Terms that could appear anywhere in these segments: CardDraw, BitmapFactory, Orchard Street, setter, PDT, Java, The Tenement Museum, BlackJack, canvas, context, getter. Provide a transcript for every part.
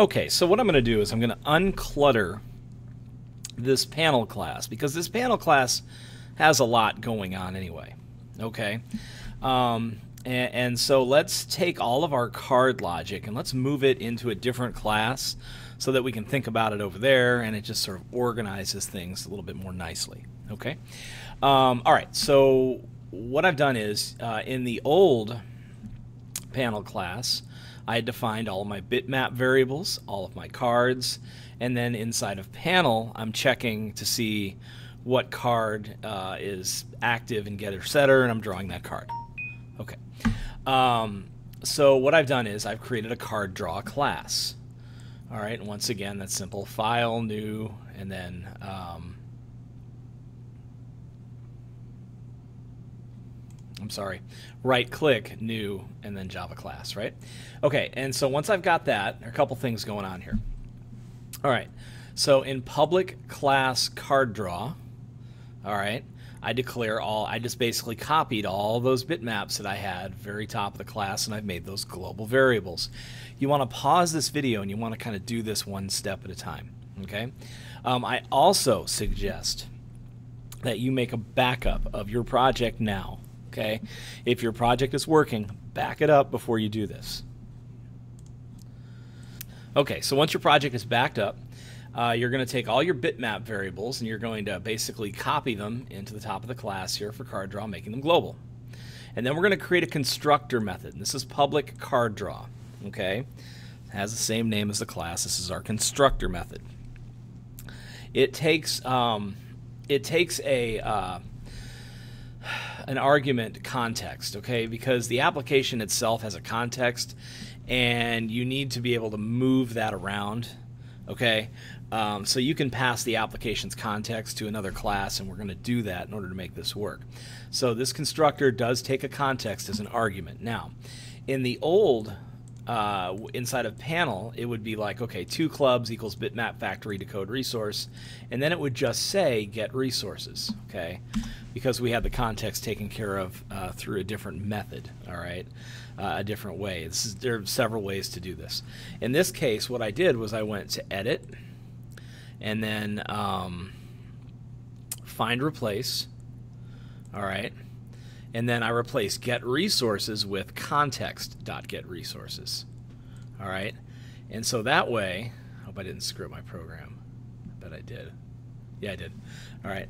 Okay, so what I'm going to do is I'm going to unclutter this panel class, because this panel class has a lot going on anyway. Okay, and so let's take all of our card logic and let's move it into a different class so that we can think about it over there, and it just sort of organizes things a little bit more nicely. Okay, all right, so what I've done is in the old panel class, I had defined all of my bitmap variables, all of my cards, and then inside of panel, I'm checking to see what card is active in getter setter, and I'm drawing that card. Okay. So what I've done is I've created a card draw class. All right. And once again, that's simple: file, new, and then I'm sorry, right click, new, and then Java class. Right. Okay. And so once I've got that, there are a couple things going on here. All right. So in public class CardDraw, all right, I declare all, I just basically copied all those bitmaps that I had very top of the class, and I've made those global variables. You want to pause this video and you want to kind of do this one step at a time, okay? I also suggest that you make a backup of your project now, okay? If your project is working, back it up before you do this. Okay, so once your project is backed up, you're going to take all your bitmap variables and you're going to basically copy them into the top of the class here for CardDraw, making them global. And then we're going to create a constructor method. And this is public CardDraw. Okay, it has the same name as the class. This is our constructor method. It takes a an argument context. Okay, because the application itself has a context, and you need to be able to move that around. Okay, so you can pass the application's context to another class, and we're going to do that in order to make this work. So this constructor does take a context as an argument. Now, in the old, inside of panel, it would be like, okay, 2 clubs equals BitmapFactory decode resource, and then it would just say get resources, okay, because we had the context taken care of through a different method, all right, a different way. This is, there are several ways to do this. In this case, what I did was I went to edit and then find replace, all right, and then I replace get resources with context.get resources. All right, and so that way, I hope I didn't screw up my program. I bet I did. Yeah, I did. All right,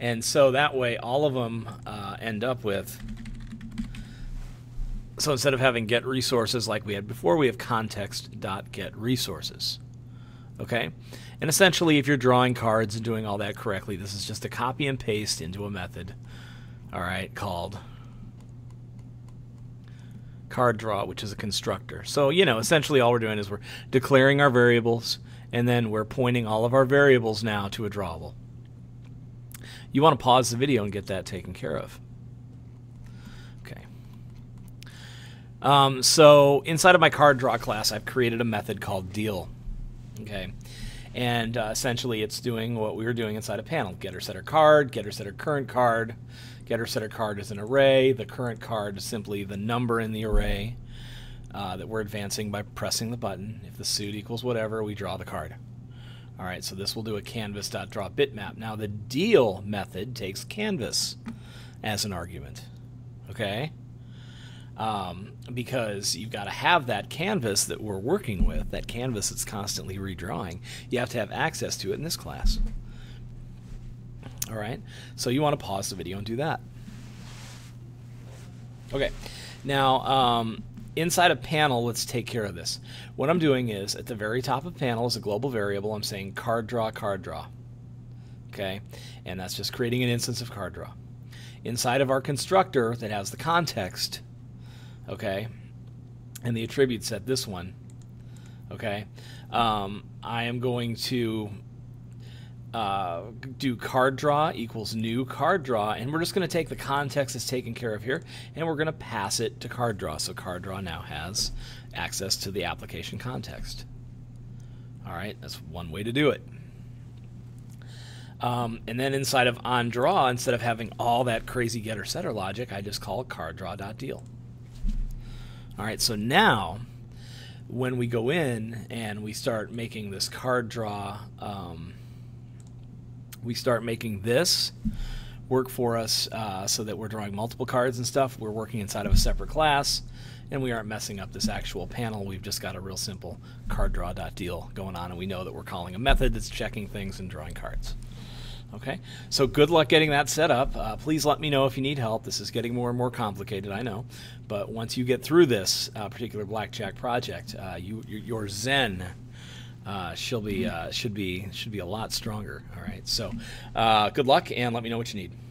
and so that way, all of them end up with. So instead of having get resources like we had before, we have context.get resources. Okay, and essentially, if you're drawing cards and doing all that correctly, this is just a copy and paste into a method, all right, called CardDraw, which is a constructor. So, you know, essentially all we're doing is we're declaring our variables, and then we're pointing all of our variables now to a drawable. You want to pause the video and get that taken care of. Okay. So inside of my CardDraw class, I've created a method called deal. Okay, and essentially it's doing what we were doing inside a panel: getter setter card, getter setter current card. Getter setter card is an array. The current card is simply the number in the array that we're advancing by pressing the button. If the suit equals whatever, we draw the card. All right, so this will do a canvas.draw bitmap. Now the deal method takes canvas as an argument. Okay. Because you've got to have that canvas that we're working with, that canvas that's constantly redrawing. You have to have access to it in this class. All right, so you want to pause the video and do that. Okay, now inside of panel, let's take care of this. What I'm doing is at the very top of panel is a global variable. I'm saying CardDraw, CardDraw. Okay, and that's just creating an instance of CardDraw. Inside of our constructor that has the context, okay, and the attribute set, this one, okay, I am going to do CardDraw equals new CardDraw, and we're just going to take the context that's taken care of here, and we're going to pass it to CardDraw, so CardDraw now has access to the application context. All right, that's one way to do it. And then inside of onDraw, instead of having all that crazy getter setter logic, I just call CardDraw.deal. All right, so now when we go in and we start making this card draw, we start making this work for us so that we're drawing multiple cards and stuff. We're working inside of a separate class, and we aren't messing up this actual panel. We've just got a real simple CardDraw.deal going on, and we know that we're calling a method that's checking things and drawing cards. Okay, so good luck getting that set up. Please let me know if you need help. This is getting more and more complicated, I know. But once you get through this particular BlackJack project, your Zen should be a lot stronger. All right, so good luck, and let me know what you need.